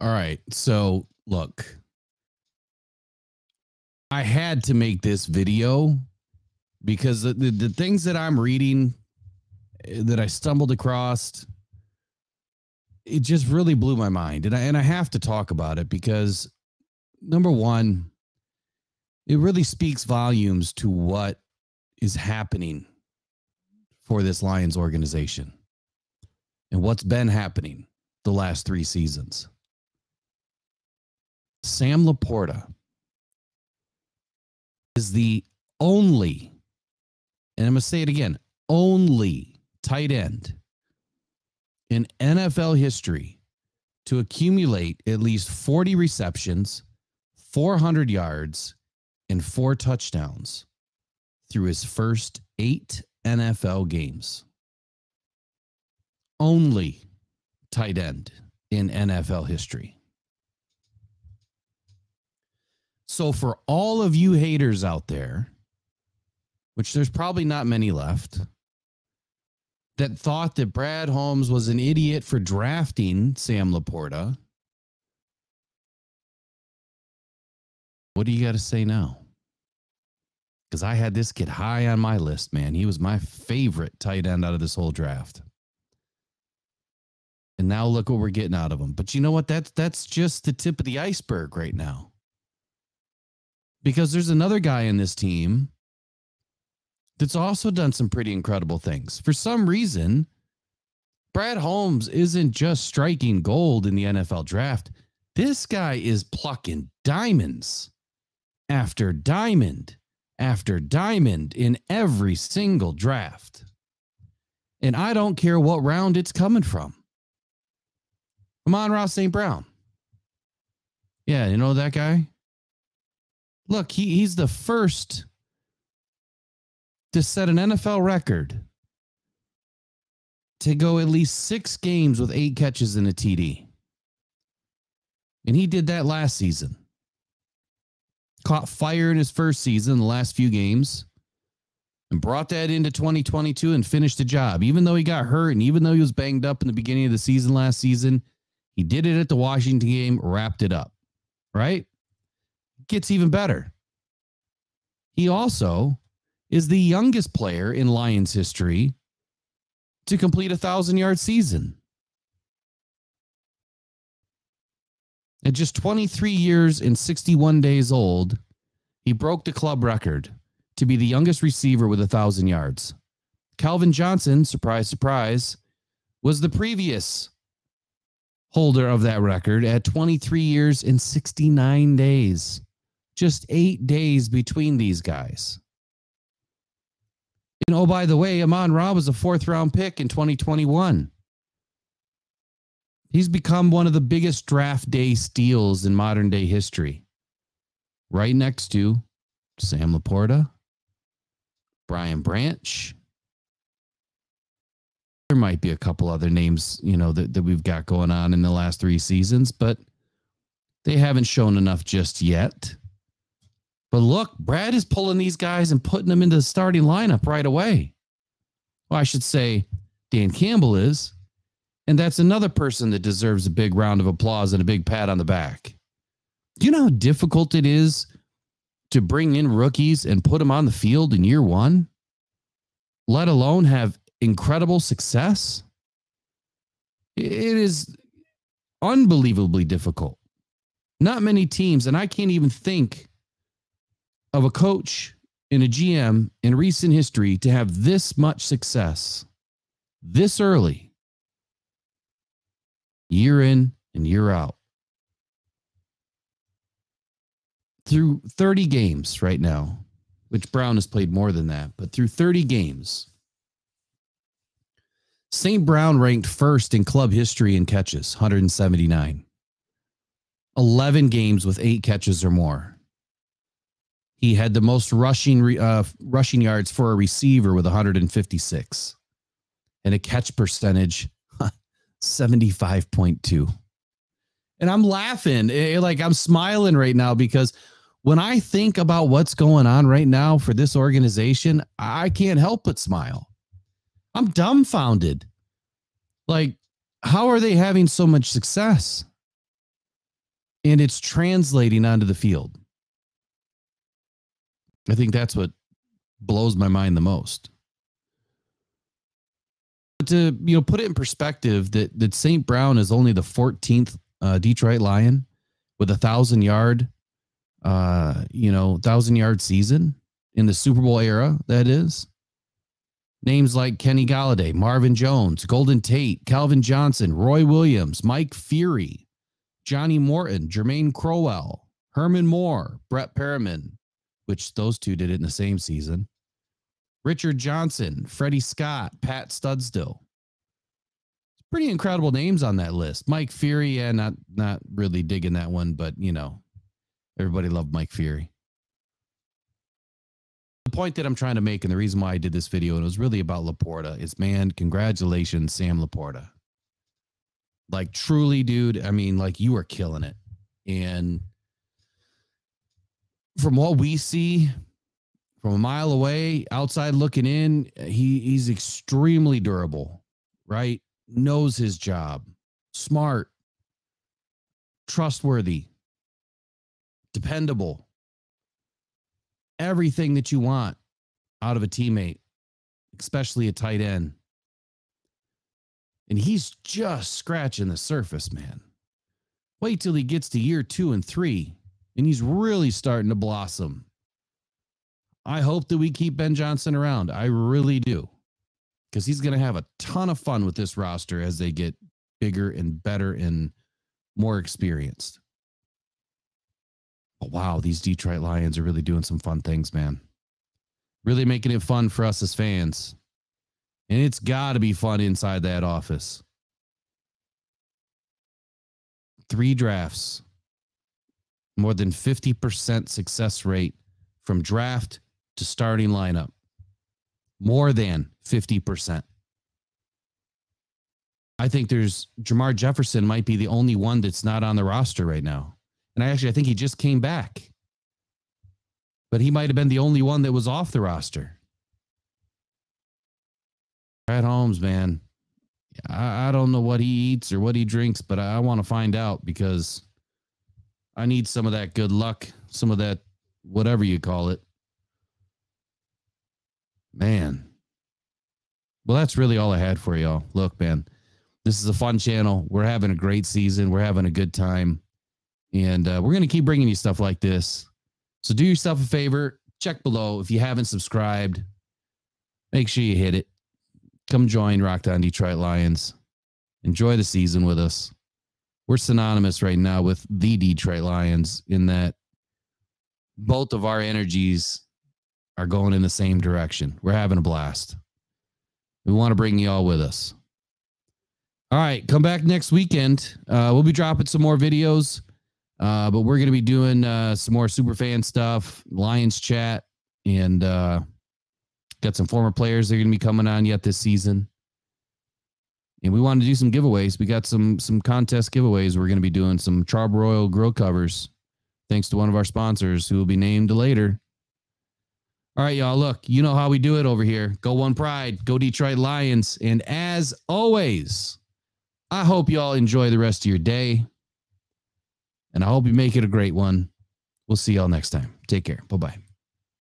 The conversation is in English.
All right. So look, I had to make this video because the things that I'm reading that I stumbled across, it just really blew my mind. And I have to talk about it because, number one, it really speaks volumes to what is happening for this Lions organization and what's been happening the last three seasons. Sam LaPorta is the only, and I'm going to say it again, only tight end in NFL history to accumulate at least 40 receptions, 400 yards, and 4 touchdowns through his first 8 NFL games. Only tight end in NFL history. So for all of you haters out there, which there's probably not many left, that thought that Brad Holmes was an idiot for drafting Sam LaPorta, what do you got to say now? Because I had this kid high on my list, man. He was my favorite tight end out of this whole draft. And now look what we're getting out of him. But you know what? That's just the tip of the iceberg right now. Because there's another guy in this team that's also done some pretty incredible things. For some reason, Brad Holmes isn't just striking gold in the NFL draft. This guy is plucking diamonds after diamond in every single draft. And I don't care what round it's coming from. Amon-Ra St. Brown. Yeah, you know that guy? Look, he's the first to set an NFL record to go at least 6 games with 8 catches and a TD. And he did that last season. Caught fire in his first season, the last few games, and brought that into 2022 and finished the job. Even though he got hurt and even though he was banged up in the beginning of the season last season, he did it at the Washington game, wrapped it up, right? Gets even better. He also is the youngest player in Lions history to complete a 1,000-yard season. At just 23 years and 61 days old, he broke the club record to be the youngest receiver with 1,000 yards. Calvin Johnson, surprise, surprise, was the previous holder of that record at 23 years and 69 days. Just 8 days between these guys. And oh, by the way, Amon-Ra was a 4th-round pick in 2021. He's become one of the biggest draft day steals in modern day history. Right next to Sam LaPorta, Brian Branch. There might be a couple other names, you know, that we've got going on in the last 3 seasons, but they haven't shown enough just yet. But look, Brad is pulling these guys and putting them into the starting lineup right away. Well, I should say Dan Campbell is. And that's another person that deserves a big round of applause and a big pat on the back. Do you know how difficult it is to bring in rookies and put them on the field in year one, let alone have incredible success? It is unbelievably difficult. Not many teams, and I can't even think of a coach and a GM in recent history to have this much success this early. Year in and year out. Through 30 games right now, which Brown has played more than that, but through 30 games, St. Brown ranked first in club history in catches, 179. 11 games with 8 catches or more. He had the most rushing yards for a receiver with 156. And a catch percentage 75.2. And I'm laughing, like I'm smiling right now, because when I think about what's going on right now for this organization, I can't help but smile. I'm dumbfounded. Like, how are they having so much success? and it's translating onto the field. I think that's what blows my mind the most. But to, you know, put it in perspective, that St. Brown is only the 14th Detroit Lion with a 1,000-yard, you know, 1,000-yard season in the Super Bowl era. That is names like Kenny Golladay, Marvin Jones, Golden Tate, Calvin Johnson, Roy Williams, Mike Fury, Johnny Morton, Jermaine Crowell, Herman Moore, Brett Perriman, which those two did it in the same season, Richard Johnson, Freddie Scott, Pat Studstill. It's pretty incredible names on that list. Mike Fury, yeah, not really digging that one, but, you know, everybody loved Mike Fury. The point that I'm trying to make, and the reason why I did this video, and it was really about LaPorta, is, man, congratulations, Sam LaPorta. Like, truly, dude, I mean, like, you are killing it. And from what we see from a mile away, outside looking in, he's extremely durable, right? Knows his job, smart, trustworthy, dependable, everything that you want out of a teammate, especially a tight end. And he's just scratching the surface, man. Wait till he gets to year 2 and 3. And he's really starting to blossom. I hope that we keep Ben Johnson around. I really do. Because he's going to have a ton of fun with this roster as they get bigger and better and more experienced. But wow, these Detroit Lions are really doing some fun things, man. Really making it fun for us as fans. And it's got to be fun inside that office. 3 drafts. More than 50% success rate from draft to starting lineup. More than 50%. I think there's Jamar Jefferson might be the only one that's not on the roster right now. And I think he just came back. But he might have been the only one that was off the roster. Brad Holmes, man. I don't know what he eats or what he drinks, but I want to find out, because I need some of that good luck, some of that whatever you call it. Man. Well, that's really all I had for y'all. Look, man, this is a fun channel. We're having a great season. We're having a good time. And we're going to keep bringing you stuff like this. So do yourself a favor. Check below. If you haven't subscribed, make sure you hit it. Come join Rocked On Detroit Lions. Enjoy the season with us. We're synonymous right now with the Detroit Lions, in that both of our energies are going in the same direction. We're having a blast. We want to bring you all with us. All right, come back next weekend. We'll be dropping some more videos, but we're going to be doing some more Superfan stuff, Lions chat, and got some former players that are going to be coming on yet this season. And we wanted to do some giveaways. We got some contest giveaways. We're going to be doing some Charbroil grill covers, thanks to one of our sponsors, who will be named later. All right, y'all, look, you know how we do it over here. Go One Pride, go Detroit Lions. And as always, I hope y'all enjoy the rest of your day. And I hope you make it a great one. We'll see y'all next time. Take care. Bye-bye.